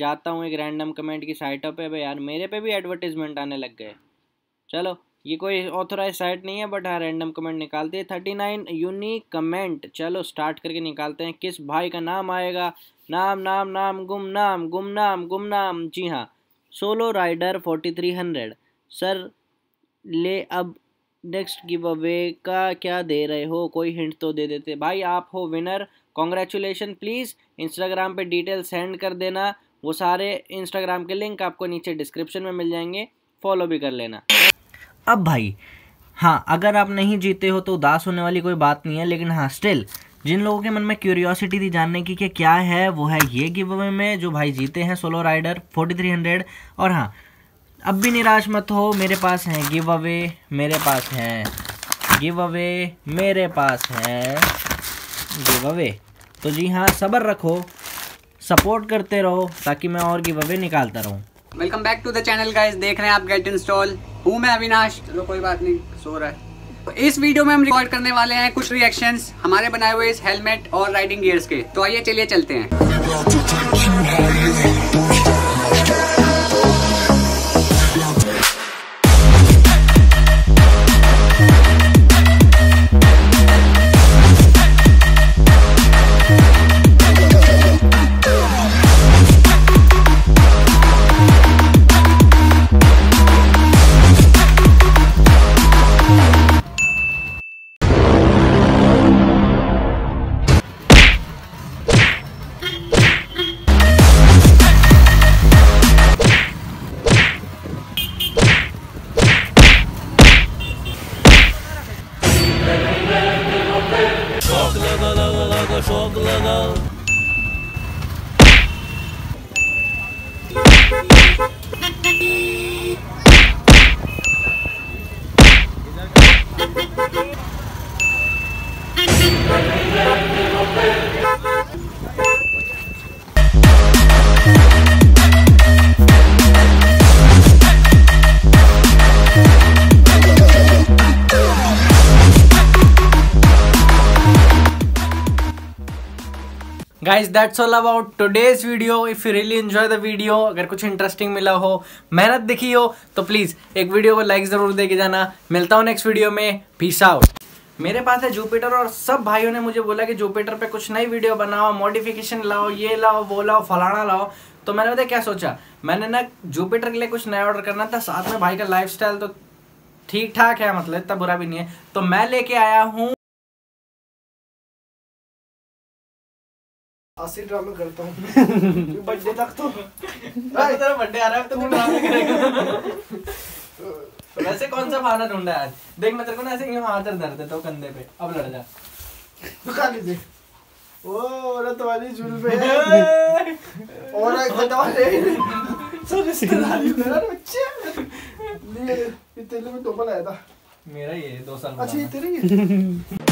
जाता हूँ एक रैंडम कमेंट की साइटों पे। भाई यार मेरे पे भी एडवर्टीजमेंट आने लग गए। चलो ये कोई ऑथोराइज साइट नहीं है बट हाँ रैंडम कमेंट निकालती है। 39 यूनिक कमेंट। चलो स्टार्ट करके निकालते हैं। किस भाई का नाम आएगा? नाम नाम नाम गुमनाम गुमनाम गुमनाम। जी हाँ, सोलो राइडर 4300। सर ले अब नेक्स्ट गिव अवे का क्या दे रहे हो? कोई हिंट तो दे देते। भाई आप हो विनर, कॉन्ग्रेचुलेशन। प्लीज़ इंस्टाग्राम पे डिटेल सेंड कर देना। वो सारे इंस्टाग्राम के लिंक आपको नीचे डिस्क्रिप्शन में मिल जाएंगे, फॉलो भी कर लेना। अब भाई हाँ, अगर आप नहीं जीते हो तो उदास होने वाली कोई बात नहीं है, लेकिन हाँ स्टिल जिन लोगों के मन में क्यूरियोसिटी थी जानने की कि क्या है, वो है ये गिव अवे में जो भाई जीते हैं सोलो राइडर 4300। और हाँ अब भी निराश मत हो, मेरे पास हैं गिव अवे, मेरे पास हैं गिव अवे, मेरे पास हैं गिव अवे। तो जी हाँ सब्र रखो, सपोर्ट करते रहो ताकि मैं और गिव अवे निकालता रहूँ। Welcome back to the channel guys, देख रहे हैं आप गेट इंस्टॉल। हूँ मैं अविनाश। चलो कोई बात नहीं, सो रहा है। तो इस वीडियो में हम रिकॉर्ड करने वाले हैं कुछ रिएक्शंस हमारे बनाए हुए इस हेलमेट और राइडिंग गियर्स के। तो आइए चलिए चलते हैं। Guys that's all about today's video. If you really enjoy the video, अगर कुछ इंटरेस्टिंग मिला हो, मेहनत दिखी हो, तो प्लीज़ एक वीडियो को लाइक ज़रूर दे के जाना। मिलता हूँ नेक्स्ट वीडियो में। Peace out. मेरे पास है जुपिटर और सब भाइयों ने मुझे बोला कि जुपिटर पे कुछ नई वीडियो बनाओ, मॉडिफिकेशन लाओ, ये लाओ वो लाओ फलाना लाओ। तो मैंने बताया क्या सोचा, मैंने ना जुपिटर के लिए कुछ नया ऑर्डर करना था, साथ में भाई का लाइफस्टाइल तो ठीक ठाक है, मतलब इतना बुरा भी नहीं है। तो मैं लेके आया हूँ 80 ड्रामे करता हूँ बर्थडे तक। तो तेरा बर्थडे आ रहा है तो तू ड्रामे करेगा। वैसे कौन सा बहाना ढूंढा है आज? देख मैं तेरे को ना ऐसे यूं हाथ धर देता हूँ कंधे पे, अब लड़ जा। तू खा लीजिए। ओ रत वाली झूल पे और एक बता ले सर सिनारी मेरा बच्चे ये तेरे में टोपा लाया था मेरा, ये 2 साल अच्छा ये तेरे ही है।